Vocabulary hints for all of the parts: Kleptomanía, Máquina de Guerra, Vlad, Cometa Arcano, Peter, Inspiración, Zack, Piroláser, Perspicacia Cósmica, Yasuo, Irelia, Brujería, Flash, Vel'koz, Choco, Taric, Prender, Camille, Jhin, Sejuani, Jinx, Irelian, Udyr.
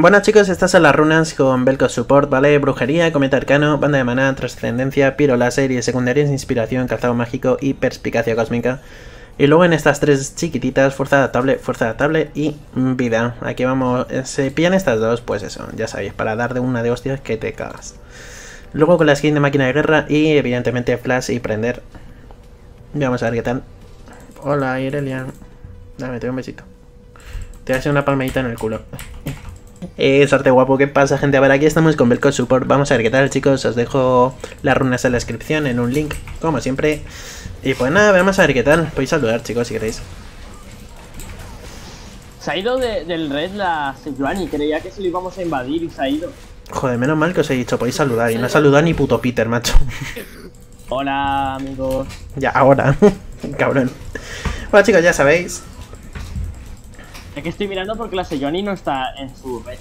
Buenas chicos, estas son las runas con Vel'koz Support, ¿vale? Brujería, Cometa Arcano, Banda de Mána, Trascendencia, Piroláser y de secundarias Inspiración, Calzado Mágico y Perspicacia Cósmica. Y luego en estas tres chiquititas, Fuerza Adaptable y Vida. Aquí vamos, se pillan estas dos, pues eso, ya sabéis, para dar de una de hostias que te cagas. Luego con la skin de Máquina de Guerra y evidentemente Flash y Prender. Vamos a ver qué tal. Hola Irelian, dame, te doy un besito. Te voy a hacer una palmadita en el culo. Es arte guapo, ¿qué pasa gente? A ver, aquí estamos con Vel'koz Support, vamos a ver qué tal chicos, os dejo las runas en la descripción en un link, como siempre. Y pues nada, vamos a ver qué tal, podéis saludar chicos si queréis. Se ha ido del red la Sejuani, creía que se lo íbamos a invadir y se ha ido. Joder, menos mal que os he dicho, podéis saludar y no ha saludado ni puto Peter, macho. Hola amigos. Ya, ahora, cabrón. Bueno chicos, ya sabéis. Es que estoy mirando porque la Sejuani no está en su red.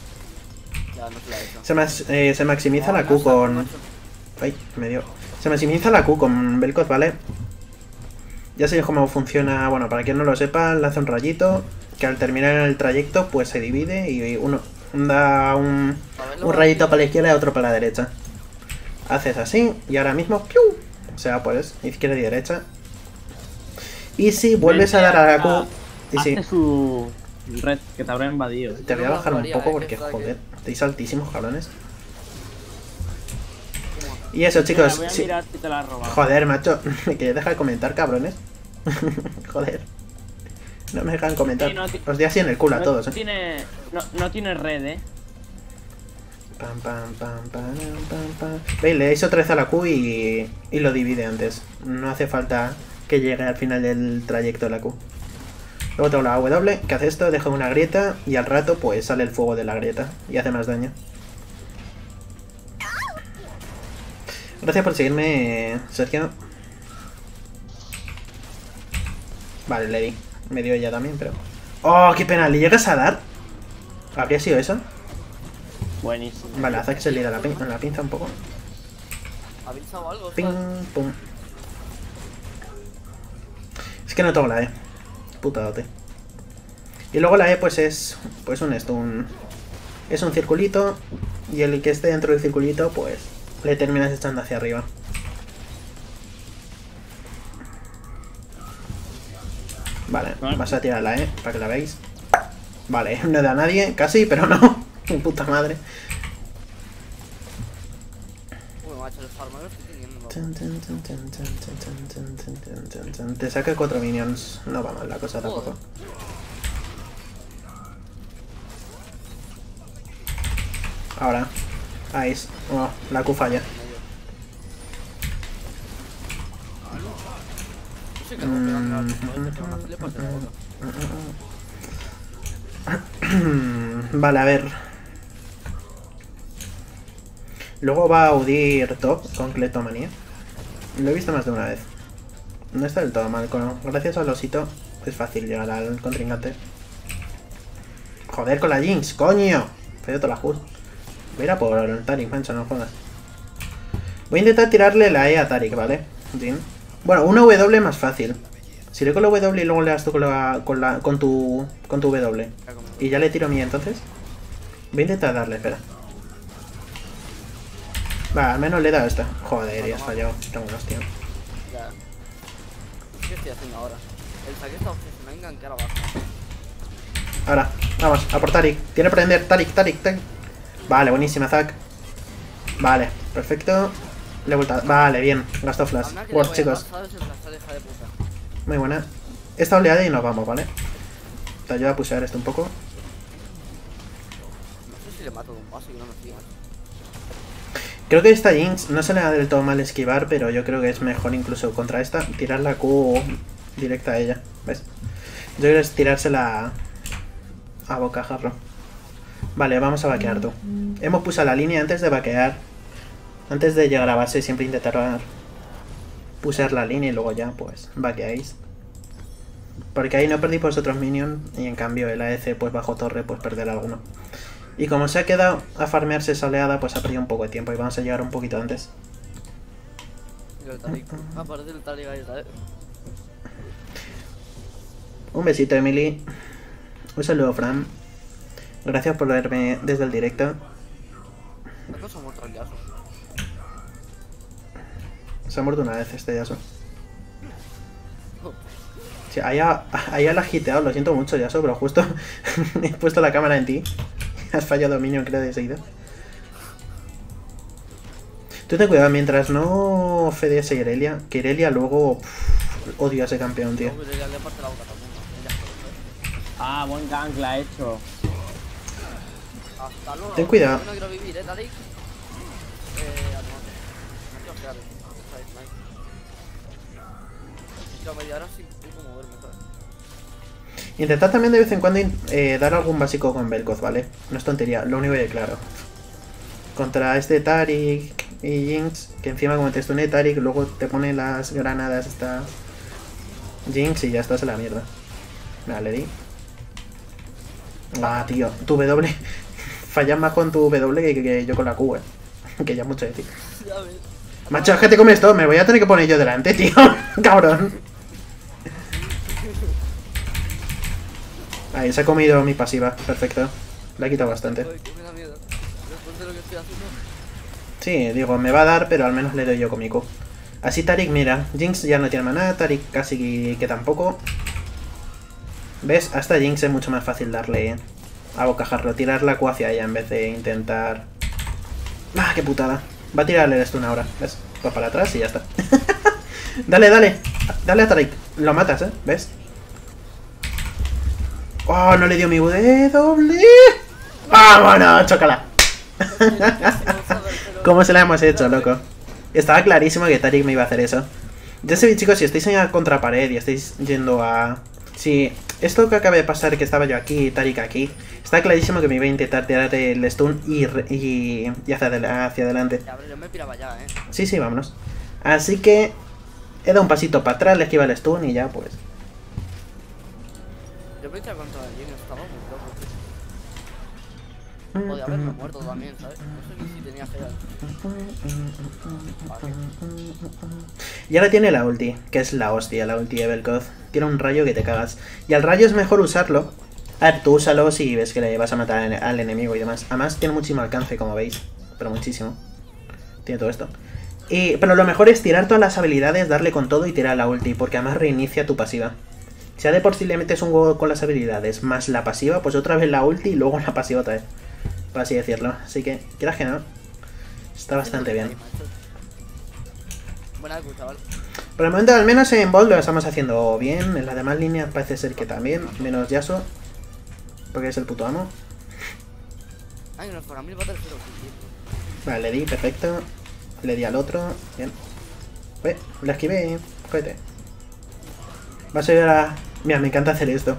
Ya, no se la he hecho. Se maximiza la Q con... Ay, me dio. Se maximiza la Q con Vel'koz, ¿vale? Ya sabéis cómo funciona. Bueno, para quien no lo sepa, le hace un rayito que al terminar el trayecto pues se divide y uno da un rayito para la izquierda y otro para la derecha. Haces así y ahora mismo ¡piu! O sea, pues izquierda y derecha. Y si vuelves a dar a la Q... Y si... Red, que te habrá invadido. Te voy a bajar un poco porque, joder, estáis altísimos, cabrones. Y eso, chicos. Mira, voy a mirar si te la has robado. Joder, macho. Me queréis dejar comentar, cabrones. Joder. No me dejan comentar. Sí, no, os doy así en el culo a todos. No tiene red, Pam, pam, pam, pam, pam, pam. Veis, le dais otra vez a la Q y lo divide antes. No hace falta que llegue al final del trayecto de la Q. Luego tengo la W, que hace esto, deja una grieta y al rato pues sale el fuego de la grieta y hace más daño. Gracias por seguirme, Sergio. Vale, le di. Me dio ella también, pero... ¡Oh, qué pena! ¿Le llegas a dar? ¿Habría sido eso? Buenísimo. Vale, hace que se le da la pinza un poco. ¿Ha pinchado algo? Ping, pum. Es que no tengo la E. Putadote. Y luego la E pues es un stun. Es un circulito y el que esté dentro del circulito pues le terminas echando hacia arriba. Vale, vas a tirar la E para que la veáis. Vale, no da a nadie, casi, pero no. Puta madre. Te saca 4 minions. No va mal la cosa tampoco. Ahora. Ahí. Oh, la Q falla. Vale, a ver. Luego va a Udyr top con Kleptomanía. Lo he visto más de una vez. No está del todo mal, gracias al osito es fácil llegar al contrincante. Joder con la Jinx, coño. Pero te la juro. Voy a ir a por el Taric, mancha, no jodas. Voy a intentar tirarle la E a Taric, ¿vale? Jhin. Bueno, una W más fácil. Si le con la W y luego le das tú con tu W. Y ya le tiro mía entonces. Voy a intentar darle, espera. Va, al menos le he dado esta. Joder, ya has fallado. Tengo unos, tío. Ya. ¿Qué estoy haciendo ahora? El saque está obsesionado en gankear abajo. Ahora, vamos, a por Taric. Tiene que prender. Taric. Vale, buenísima, Zack. Vale, perfecto. Le he vuelto. Vale, bien. Gastó flash. Wow, chicos. Muy buena. Esta oleada y nos vamos, ¿vale? Te ayuda a pushear esto un poco. No sé si le mato de un paso y no me sigue. Creo que esta Jinx no se le da del todo mal esquivar, pero yo creo que es mejor incluso contra esta tirar la Q directa a ella, ¿ves? Yo creo que es tirársela a bocajarro. Vale, vamos a vaquear tú. Hemos puesto la línea antes de vaquear. Antes de llegar a base siempre intentar pusear la línea y luego ya pues vaqueáis. Porque ahí no perdí vosotros minions y en cambio el AEC pues bajo torre pues perderá alguno. Y como se ha quedado a farmearse esa oleada, pues ha perdido un poco de tiempo y vamos a llegar un poquito antes. Un besito, Emily. Un saludo, Fran. Gracias por verme desde el directo. ¿Por qué se ha muerto el Yasuo? Se ha muerto una vez este Yasuo. Sí, ahí ha lagiteado, lo siento mucho Yasuo, pero justo he puesto la cámara en ti. Has fallado minion, creo, de seguida. Tú te cuidado mientras no FDS Irelia, que Irelia luego... odio a ese campeón, tío. Ah, buen gank la ha hecho. Hasta luego. Ten cuidado. No quiero vivir, Taric. Intentad también de vez en cuando dar algún básico con Vel'koz, ¿vale? No es tontería, lo único que claro. Contra este Taric y Jinx, que encima como te stune Taric, luego te pone las granadas estas Jinx y ya estás en la mierda. Nada, le di. Ah, tío, tu W. Fallas más con tu W que yo con la Q, que ya mucho decir. Macho, es que te comes todo, me voy a tener que poner yo delante, tío. Cabrón. Ahí, se ha comido mi pasiva, perfecto. La he quitado bastante. Sí, digo, me va a dar, pero al menos le doy yo con mi Q. Así Taric, mira, Jinx ya no tiene maná, Taric casi que tampoco. ¿Ves? Hasta Jinx es mucho más fácil darle a bocajarro, tirar la Q hacia ella en vez de intentar... ¡Ah, qué putada! Va a tirarle el stun ahora, ¿ves? Va para atrás y ya está. ¡Dale, dale! ¡Dale a Taric! Lo matas, ¿eh? ¿Ves? ¡Oh, no le dio mi W! ¡Vámonos, chócala! ¿Cómo se la hemos hecho, loco? Estaba clarísimo que Taric me iba a hacer eso. Ya sabéis, chicos, si estáis en la contrapared y estáis yendo a... Si esto que acaba de pasar, que estaba yo aquí y Taric aquí, está clarísimo que me iba a intentar tirar el stun y hacia adelante. Sí, vámonos. Así que he dado un pasito para atrás, le esquiva el stun y ya, pues... Yo pensé contra el Jhin, estaba muy loco. Podía haberme muerto también, ¿sabes? No sé si tenía que ir. Y ahora tiene la ulti, que es la hostia, la ulti de Vel'koz. Tiene un rayo que te cagas. Y al rayo es mejor usarlo. A ver, tú úsalo si ves que le vas a matar al enemigo y demás. Además, tiene muchísimo alcance, como veis. Pero muchísimo. Tiene todo esto. Pero lo mejor es tirar todas las habilidades, darle con todo y tirar la ulti, porque además reinicia tu pasiva. Si a de por sí le metes un huevo con las habilidades más la pasiva, pues otra vez la ulti y luego la pasiva otra vez, por así decirlo. Así que, quieras que no, está bastante bien. Por el momento, al menos en bot lo estamos haciendo bien. En las demás líneas parece ser que también, menos Yasuo, porque es el puto amo. Vale, le di, perfecto. Le di al otro, bien. Uy, la esquivé, cógete. Va a ser a... Mira, me encanta hacer esto.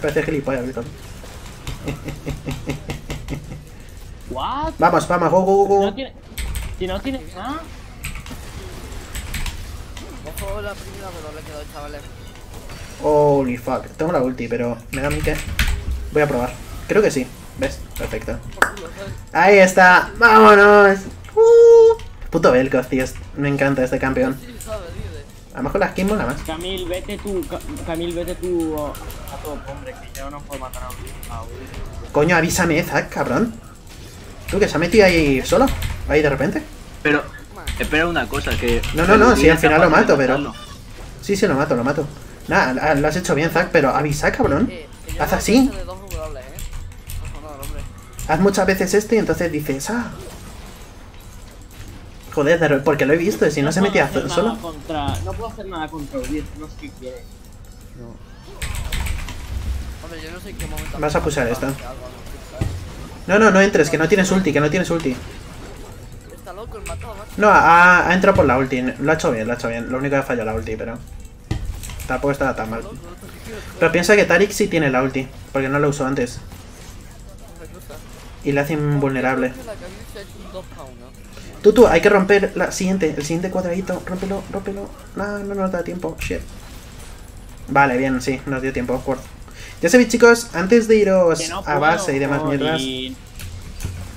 Parece gilipollas, Britón. What? Vamos, go. No tiene... Si no tiene... ¿Ah? Ojo la primera, pero le quedó el chaval. Holy fuck. Tengo la ulti, pero me da mi que... Voy a probar. Creo que sí. ¿Ves? Perfecto. Ahí está. ¡Vámonos! Puto Vel'koz, tío. Me encanta este campeón. Además con las Kimbo nada más. Camille, vete tú a todo, hombre, que yo no puedo matar a Udyr. Coño, avísame, Zack, cabrón. Tú, que se ha metido ahí solo, ahí de repente. Pero, espera una cosa, que... No, si al final lo mato, pero... Sí, lo mato. Nada, lo has hecho bien, Zack, pero avisa, cabrón. Haz así. Haz muchas veces esto y entonces dices, ah... Joder, porque lo he visto, si no se metía solo. No puedo hacer nada contra Udyr, no sé qué quiere. Hombre, yo no sé en qué momento... Vas a pushar esto. No entres, que no tienes ulti. Está loco el matado, macho. No, ha entrado por la ulti, lo ha hecho bien. Lo único que ha fallado la ulti, pero... Tampoco estaba tan mal. Pero piensa que Taric sí tiene la ulti, porque no lo usó antes. Y le hace invulnerable. Tú, hay que romper el siguiente cuadradito. Rómpelo. No nos da tiempo. Shit. Vale, bien, sí, nos dio tiempo. Ya sabéis, chicos, antes de iros a base y demás mierdas.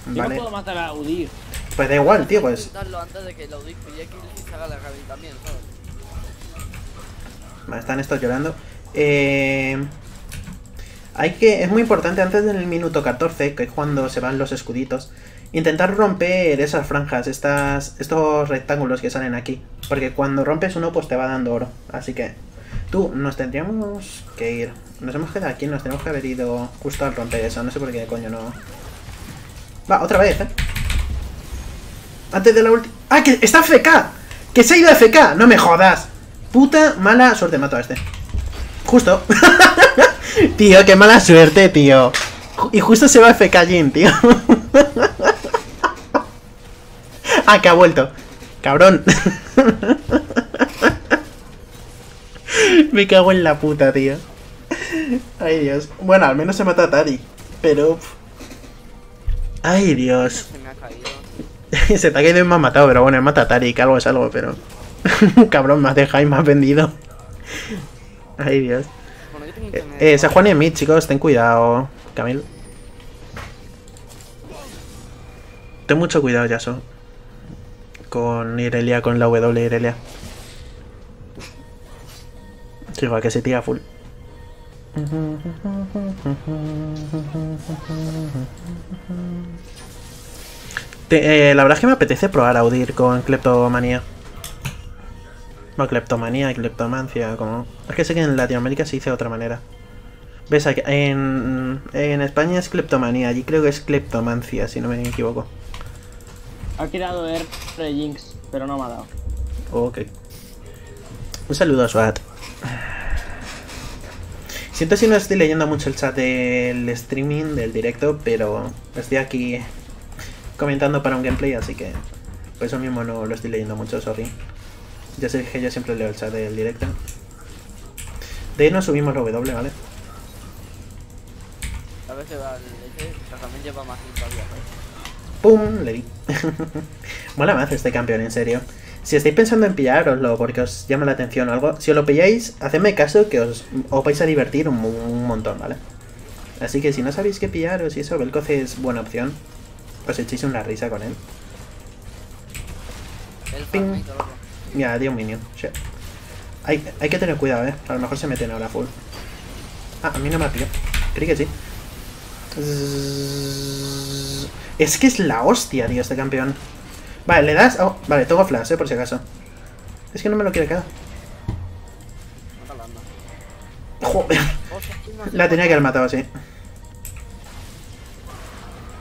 Vale. No puedo matar a Udyr. Pues da igual, tío, pues. Vale, están estos llorando. Es muy importante antes del minuto 14, que es cuando se van los escuditos, intentar romper esas franjas, estos rectángulos que salen aquí. Porque cuando rompes uno, pues te va dando oro. Así que tú, nos tendríamos que ir. Nos hemos quedado aquí, nos tenemos que haber ido justo al romper eso. No sé por qué coño no... Va, otra vez, ¿eh? Antes de la última... ¡Ah, que está FK! ¡Que se ha ido FK! ¡No me jodas! Puta mala suerte, mato a este. Justo. Tío, qué mala suerte, tío. Y justo se va FK Jhin, tío. Ah, que ha vuelto. Cabrón. Me cago en la puta, tío. Ay, Dios. Bueno, al menos se mata a Taric. Pero... Ay, Dios. Se me ha caído. Se te ha caído y me ha matado, pero bueno, mata a Taric. Algo es algo, pero... Cabrón, me has dejado y me has vendido. Ay, Dios. Bueno, Sejuani en mid, chicos. Ten cuidado, Camille. Ten mucho cuidado, Yasuo. Con Irelia, con la W Irelia. Igual que se tira full. La verdad es que me apetece probar a Udyr con Kleptomanía. Bueno, Kleptomanía y Kleptomancia, como... Es que sé que en Latinoamérica se dice de otra manera. ¿Ves? Aquí, en España es Kleptomanía, allí creo que es Kleptomancia, si no me equivoco. Ha tirado Air de Jinx, pero no me ha dado. Ok. Un saludo a Swat. Siento si no estoy leyendo mucho el chat del streaming, del directo, pero estoy aquí comentando para un gameplay, así que por eso mismo no lo estoy leyendo mucho, sorry. Ya sé que yo siempre leo el chat del directo. De ahí nos subimos la W, ¿vale? A veces va el también lleva más todavía. ¡Pum! Le di. Mola más este campeón, en serio. Si estáis pensando en pillároslo porque os llama la atención o algo, si os lo pilláis, hacedme caso que os vais a divertir un montón, ¿vale? Así que si no sabéis qué pillaros y eso, Vel'koz es buena opción. Os echéis una risa con él. ¡Ping! Mira, tío, un minion. Shit. Hay que tener cuidado, ¿eh? A lo mejor se meten ahora full. Ah, a mí no me ha pillado. Creí que sí. Es que es la hostia, tío, este campeón. Vale, le das... Oh, vale, tengo flash, por si acaso. Es que no me lo quiere quedar. Joder. La tenía que haber matado así.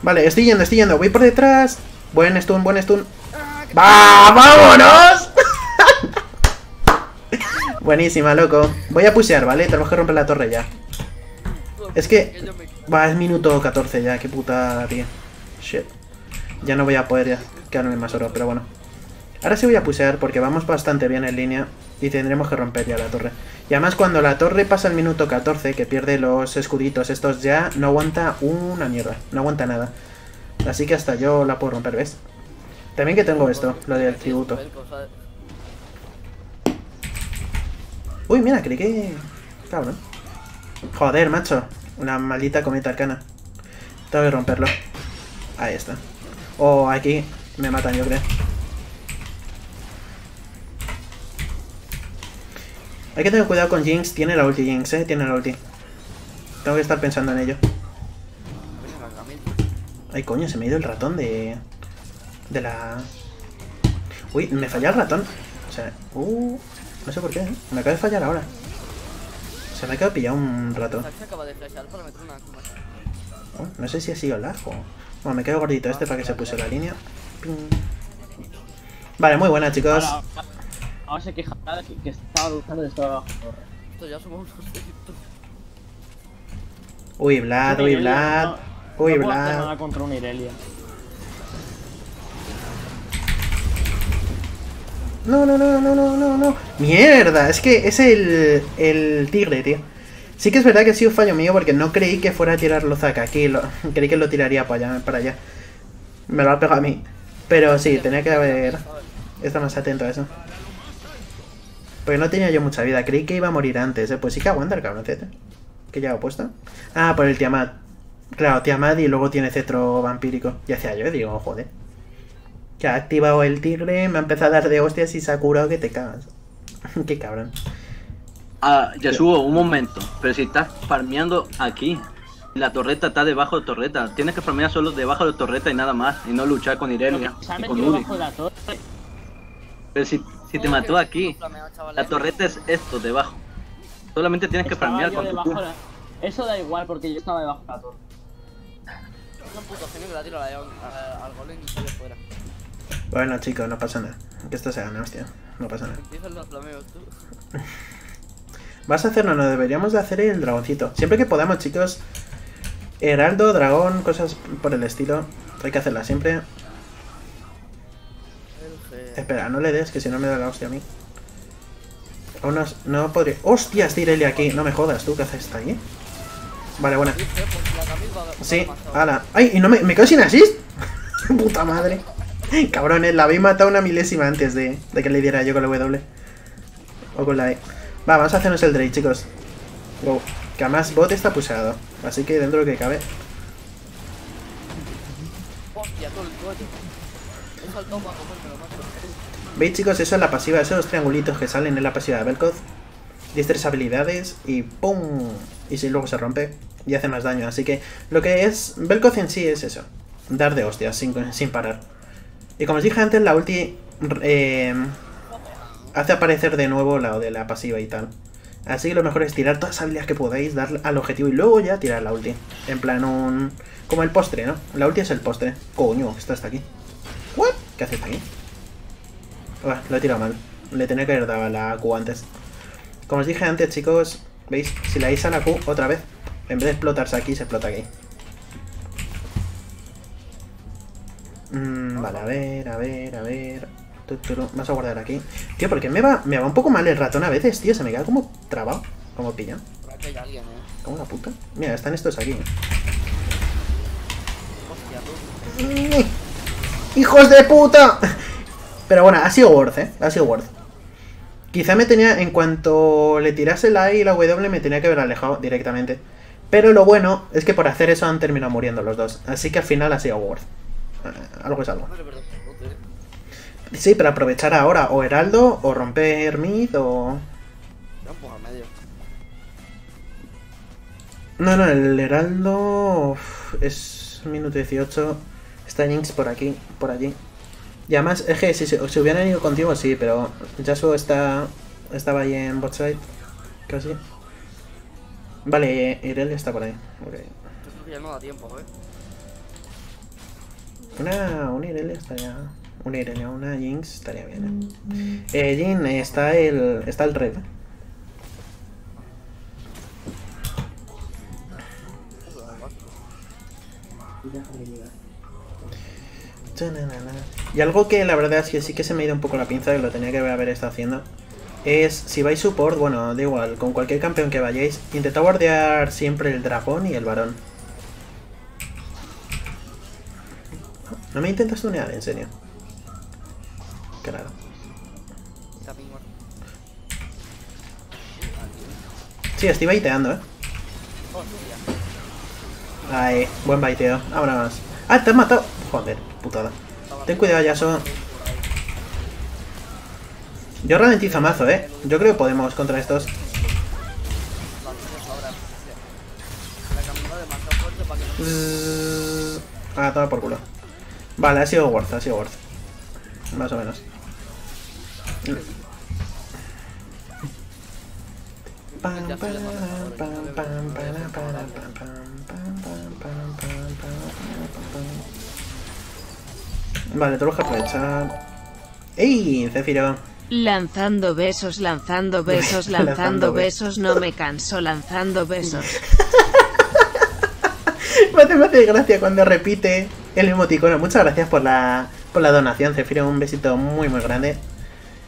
Vale, estoy yendo. Voy por detrás. Buen stun. ¡Va! ¡Vámonos! Buenísima, loco. Voy a pushear, ¿vale? Tenemos que romper la torre ya. Es que... Va, es minuto 14 ya. Qué puta, tío. Shit. Ya no voy a poder ya. Quedarme más oro, pero bueno. Ahora sí voy a pusear porque vamos bastante bien en línea y tendremos que romper ya la torre. Y además cuando la torre pasa el minuto 14, que pierde los escuditos estos ya, no aguanta una mierda, no aguanta nada. Así que hasta yo la puedo romper, ¿ves? También que tengo esto, lo del tributo. Uy, mira, creí que... Cabrón. Joder, macho. Una maldita cometa arcana. Tengo que romperlo. Ahí está. Oh, aquí... Me matan, yo creo. Hay que tener cuidado con Jinx. Tiene la ulti, Jinx, tiene la ulti. Tengo que estar pensando en ello. Ay, coño, se me ha ido el ratón de... la... Uy, me falla el ratón. O sea, no sé por qué, me acaba de fallar ahora. O sea, me acaba de pillar un ratón. Oh, no sé si ha sido largo. Bueno, me quedo gordito este para que se puse la línea. Vale, muy buena, chicos. Ahora se quejará que estaba buscando de estar abajo. Esto ya somos unos delitos. Uy, Vlad, uy, Vlad. Uy, Vlad. No nada contra un Irelia. No. Mierda, es que es el tigre, tío. Sí que es verdad que ha sido un fallo mío porque no creí que fuera a tirarlo Zack aquí. Creí que lo tiraría para allá. Me lo ha pegado a mí. Pero sí, tenía que haber... Estar más atento a eso. Porque no tenía yo mucha vida. Creí que iba a morir antes, ¿eh? Pues sí que aguanta el cabroncete. ¿Qué lleva puesto? Ah, por el Tiamat. Claro, Tiamat y luego tiene cetro vampírico. Y hacía yo, digo, joder. Que ha activado el tigre, me ha empezado a dar de hostias y se ha curado que te cagas. Qué cabrón. Ah, Yasuo, un momento. Pero si estás farmeando aquí, la torreta está debajo de torreta. Tienes que farmear solo debajo de torreta y nada más. Y no luchar con Irelia y con Udyr. Pero si te mató aquí, la torreta es esto, debajo. Solamente tienes que farmear con tu culo. Eso da igual porque yo estaba debajo de la torreta. Es un puto genio que la tiro al golem y sale fuera. Bueno chicos, no pasa nada. Que esto se gana, hostia. No pasa nada. Empiezan los flameos, tú. Vas a hacerlo, no deberíamos de hacer el dragoncito. Siempre que podamos, chicos. Heraldo, dragón, cosas por el estilo. Hay que hacerlas siempre. Espera, no le des, que si no me da la hostia a mí. Aún no podría... ¡Hostias, Irelia aquí! No me jodas, tú, ¿qué haces ahí? Vale, buena. Sí, ala. ¡Ay, y no me quedo sin asist! ¡Puta madre! Cabrones, la habéis matado una milésima antes de que le diera yo con la W. O con la E. Va, vamos a hacernos el Drake, chicos. Wow, que además bot está puseado. Así que dentro de lo que cabe. ¿Veis, chicos? Eso es la pasiva. Esos triangulitos que salen en la pasiva de Vel'koz. 13 habilidades y ¡pum! Y si luego se rompe y hace más daño. Así que lo que es Vel'koz en sí es eso. Dar de hostias sin parar. Y como os dije antes, la ulti... hace aparecer de nuevo la de la pasiva y tal. Así que lo mejor es tirar todas las habilidades que podáis, dar al objetivo y luego ya tirar la ulti. En plan un... como el postre, ¿no? La ulti es el postre. Coño, está hasta aquí. ¿What? ¿Qué hace hasta aquí? Uah, lo he tirado mal. Le tenía que haber dado a la Q antes. Como os dije antes, chicos, ¿veis? Si le dais a la Q otra vez, en vez de explotarse aquí, se explota aquí. Vale, a ver... Vas a guardar aquí. Tío, porque me va un poco mal el ratón a veces, tío. Se me queda como trabado. Como pillado. Como una puta. Mira, están estos aquí. ¡Hijos de puta! Pero bueno, ha sido worth, Ha sido worth. Quizá me tenía... En cuanto le tirase la A y la W me tenía que haber alejado directamente. Pero lo bueno es que por hacer eso han terminado muriendo los dos. Así que al final ha sido worth. Algo es algo. Sí, pero aprovechar ahora, o Heraldo, o romper mid, o... No, no, el Heraldo... Uf, es minuto 18, está Jinx por aquí, por allí. Y además, es que si hubieran ido contigo, sí, pero Yasuo estaba ahí en bot side, casi. Vale, Irelia está por ahí, ok. Creo que ya no da tiempo, una Irelia está ya... Una Irelia, una Jinx, estaría bien. Jhin, está el red. Y algo que la verdad es que sí que se me ha ido un poco la pinza, que lo tenía que haber estado haciendo, es si vais support, bueno, da igual, con cualquier campeón que vayáis, intentad guardear siempre el dragón y el varón. No me intentas tunear, en serio. Claro. Sí, estoy baiteando, Ay, buen baiteo. Ahora más. ¡Ah, te has matado! Joder, putada. Ten cuidado, Yasuo. Yo ralentizo mazo, Yo creo que podemos contra estos. Ah, toma por culo. Vale, ha sido worth. Más o menos. Vale, tengo que aprovechar. ¡Ey, Cefiro! Lanzando besos, no me canso, lanzando besos. Me hace gracia cuando repite el emoticono. Muchas gracias por la donación, Cefiro, un besito muy muy grande.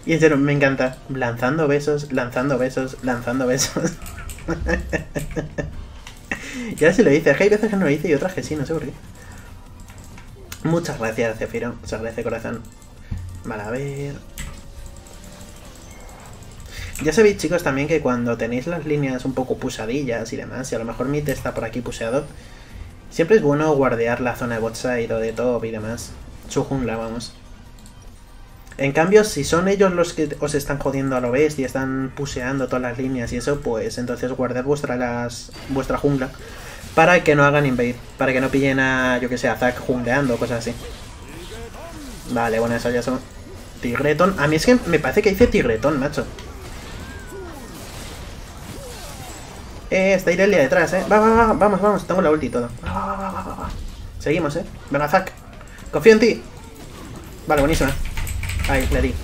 Y en serio, me encanta. Lanzando besos. Y ahora sí lo dice, es que hay veces que no lo dice y otras que sí, no sé por qué. Muchas gracias, Cefiro, se agradece, corazón. Vale, a ver. Ya sabéis, chicos, también que cuando tenéis las líneas un poco pusadillas y demás, y a lo mejor mi te está por aquí puseado, siempre es bueno guardear la zona de botside o de top y demás. Su jungla, vamos. En cambio, si son ellos los que os están jodiendo a lo bestia y están puseando todas las líneas y eso, pues entonces guardad vuestra jungla para que no hagan invade, para que no pillen a, yo que sé, a Zack jungleando o cosas así. Vale, bueno, eso ya son... Tigretón. A mí es que me parece que dice Tigretón, macho. Está Irelia detrás, va, vamos, vamos, tengo la ulti y todo. Va. Seguimos, Venga, Zack. Confío en ti. Vale, buenísima. Ahí, le di.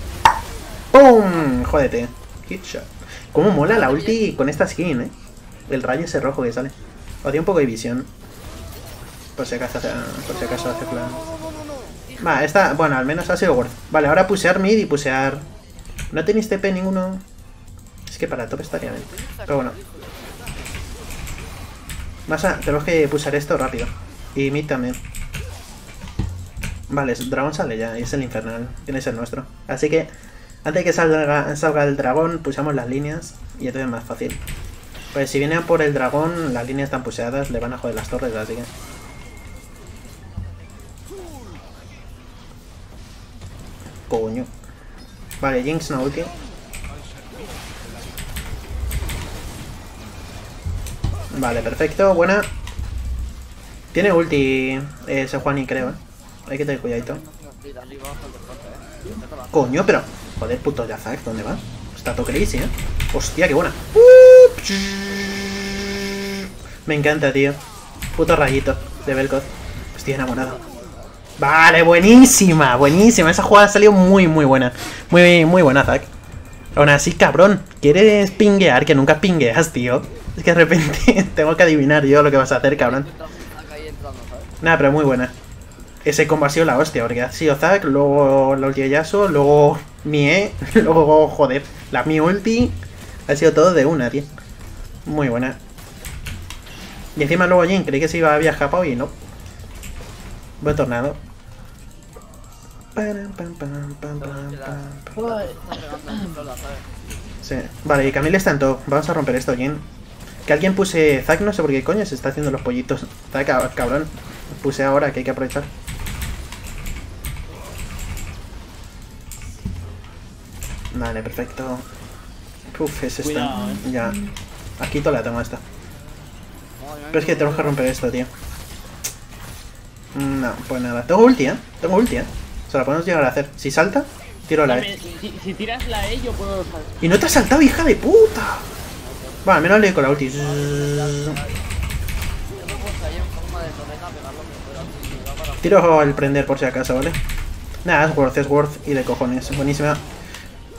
¡Pum! Jódete. Hitshot. Cómo mola la ulti con esta skin, El rayo ese rojo que sale. Odio un poco de visión. Por si acaso hace plan. Va, esta, bueno, al menos ha sido worth. Vale, ahora pusear mid y pusear... No tenéis TP ninguno. Es que para top estaría bien. Pero bueno. Tenemos que pusear esto rápido. Y mid también. Vale, el dragón sale ya, y es el infernal, tiene que ser nuestro. Así que, antes de que salga el dragón, pusamos las líneas y entonces es más fácil. Pues si viene a por el dragón, las líneas están puseadas, le van a joder las torres, así que... Coño. Vale, Jinx no ulti. Vale, perfecto, buena. Tiene ulti Sejuani, creo, Hay que tener cuidadito. Coño, pero... Joder, puto Zack, ¿dónde va? Está todo crazy, Hostia, qué buena. Me encanta, tío. Puto rayito de Vel'koz. Estoy enamorado. Vale, buenísima, buenísima. Esa jugada ha salido muy, muy buena. Muy, muy buena, Zack. Aún así, cabrón. ¿Quieres pinguear? Que nunca pingueas, tío. Es que de repente tengo que adivinar yo lo que vas a hacer, cabrón. Nada, pero muy buena. Ese combo ha sido la hostia, porque ha sido Zack, luego la ulti de Yasuo, luego mi luego, joder, mi ulti. Ha sido todo de una, tío. Muy buena. Y encima luego Jhin, creí que se iba a viajar Pau y no. Buen tornado. Sí, vale, y Camille está en todo. Vamos a romper esto, Jhin. Que alguien puse Zack, no sé por qué coño se está haciendo los pollitos. Zack, cabrón. Puse ahora, que hay que aprovechar. Vale, perfecto. Uf, es esta. Cuidado, Ya. Aquí toda la tengo esta. Pero es que tenemos que romper esto, tío. No, pues nada. Tengo ulti, Tengo ulti, Se la podemos llegar a hacer. Si salta, tiro la E. Si tiras la E, yo puedo saltar. ¡Y no te has saltado, hija de puta! Bueno, al menos le doy con la ulti. Tiro el prender por si acaso, ¿vale? Nada, es worth y de cojones. Buenísima.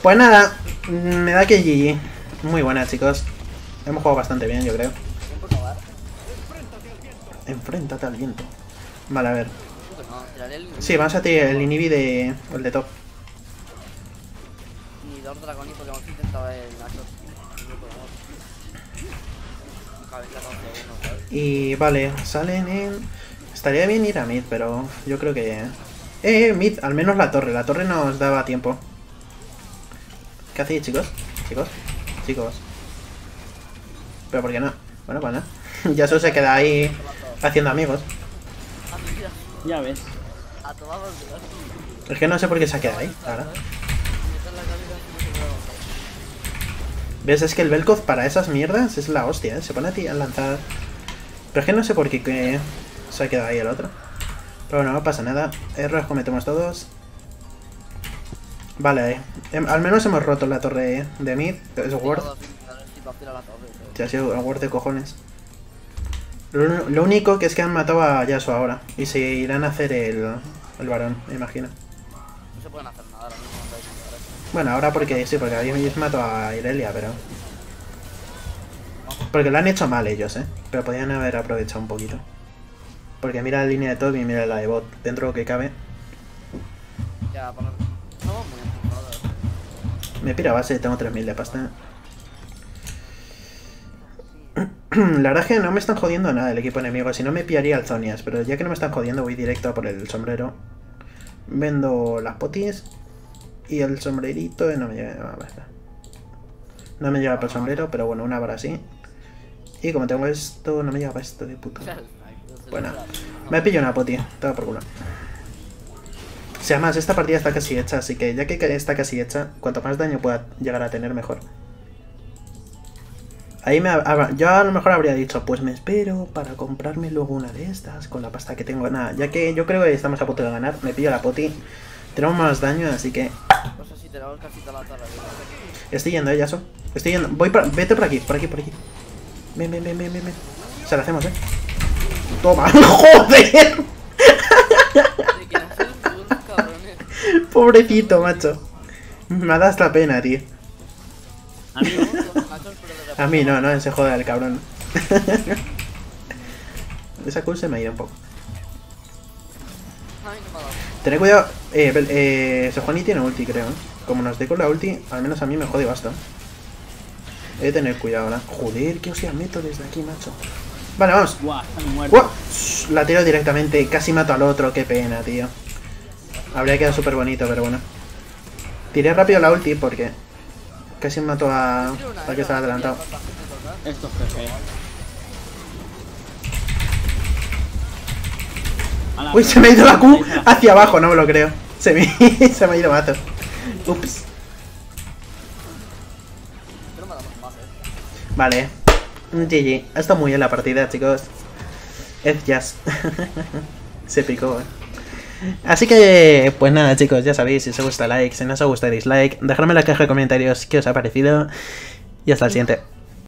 Pues nada, me da que GG. Muy buena, chicos. Hemos jugado bastante bien, yo creo. Enfréntate al viento. Vale, a ver. Sí, vamos a tirar el inhibi de... el de top. Y vale, salen en... Estaría bien ir a mid, pero yo creo que... mid, al menos la torre. La torre nos daba tiempo. ¿Qué hacéis, chicos? Chicos. Pero ¿por qué no? Bueno, pues nada. Yasuo se queda ahí haciendo amigos. Ya ves. Es que no sé por qué se ha quedado ahí, ahora. ¿Ves? Es que el Vel'koz para esas mierdas es la hostia, Se pone a lanzar... Pero es que no sé por qué... Se ha quedado ahí el otro. Pero bueno, no pasa nada. Errores cometemos todos. Vale, al menos hemos roto la torre de mid. Es worth. Ya ha sido worth de cojones. Lo único que es que han matado a Yasuo ahora. Y se irán a hacer el varón, me imagino. No se pueden hacer nada ahora mismo. Bueno, ahora porque sí, porque habéis matado a Irelia, pero... Porque lo han hecho mal ellos, Pero podían haber aprovechado un poquito. Porque mira la línea de top y mira la de bot. Dentro que cabe. Ya, por... no, me pira base, tengo 3000 de pasta. La verdad es que no me están jodiendo nada el equipo enemigo. Si no me pillaría al Zonias. Pero ya que no me están jodiendo voy directo a por el sombrero. Vendo las potis. Y el sombrerito no me llega. No me llega para el sombrero, pero bueno, una vara sí. Y como tengo esto, no me llega para esto de puta. Bueno, me pillo una poti, todo por culo. Si además esta partida está casi hecha, así que ya que está casi hecha, cuanto más daño pueda llegar a tener, mejor. Ahí yo a lo mejor habría dicho, pues me espero para comprarme luego una de estas con la pasta que tengo. Nada, ya que yo creo que estamos a punto de ganar, me pillo la poti. Tenemos más daño, así que... Estoy yendo, Yasuo. Estoy yendo. Vete por aquí, por aquí, por aquí. Ven. O sea, lo hacemos, Toma. ¡Joder! Pobrecito, macho. Me da hasta pena, tío. A mí no, se joda el cabrón. Esa cool se me ha ido un poco. Tened cuidado, Sejuani tiene ulti, creo. Como nos dé con la ulti, al menos a mí me jode basta. He de tener cuidado ahora. Joder, que os la meto desde aquí, macho. Vale, vamos. La tiro directamente, casi mato al otro, qué pena, tío. Habría quedado súper bonito, pero bueno. Tiré rápido la ulti porque... Casi mató a... al que estaba adelantado. Esto es perfecto. Uy, se me ha ido la Q hacia abajo, no me lo creo. Se me ha ido mato. Ups. Vale. GG. Ha estado muy bien la partida, chicos. Es jazz. Se picó, Así que, pues nada, chicos, ya sabéis, si os gusta like, si no os gusta dislike, dejadme en la caja de comentarios qué os ha parecido y hasta el siguiente.